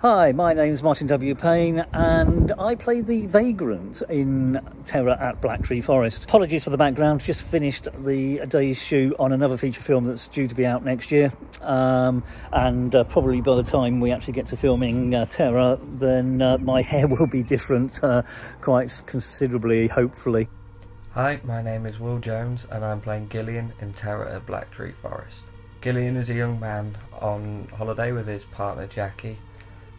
Hi, my name's Martin W. Payne and I play the Vagrant in Terror at Black Tree Forest. Apologies for the background, just finished the day's shoot on another feature film that's due to be out next year. Probably by the time we actually get to filming Terror, then my hair will be different quite considerably, hopefully. Hi, my name is Will Jones and I'm playing Gillian in Terror at Black Tree Forest. Gillian is a young man on holiday with his partner Jackie,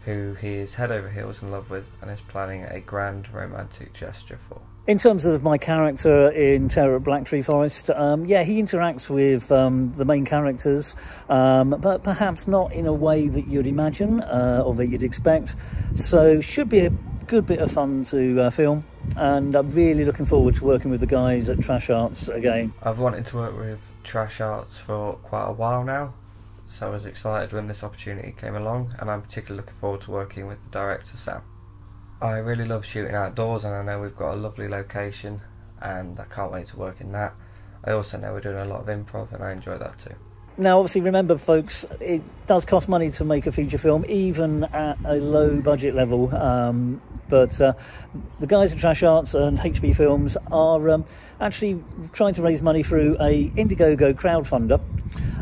who he is head over heels in love with and is planning a grand romantic gesture for. In terms of my character in Terror at Black Tree Forest, yeah, he interacts with the main characters, but perhaps not in a way that you'd imagine or that you'd expect. So should be a good bit of fun to film, and I'm really looking forward to working with the guys at Trash Arts again. I've wanted to work with Trash Arts for quite a while now, so I was excited when this opportunity came along, and I'm particularly looking forward to working with the director, Sam. I really love shooting outdoors, and I know we've got a lovely location and I can't wait to work in that. I also know we're doing a lot of improv and I enjoy that too. Now obviously remember folks, it does cost money to make a feature film, even at a low budget level, but the guys at Trash Arts and HB Films are actually trying to raise money through a Indiegogo crowdfunder,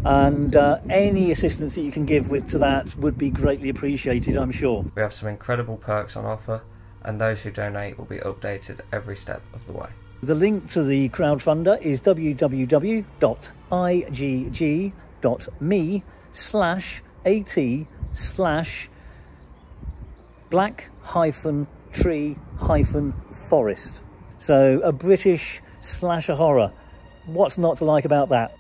and any assistance that you can give to that would be greatly appreciated, I'm sure. We have some incredible perks on offer, and those who donate will be updated every step of the way. The link to the crowdfunder is www.igg.me/at/black-tree-forest. So a British slasher horror. What's not to like about that?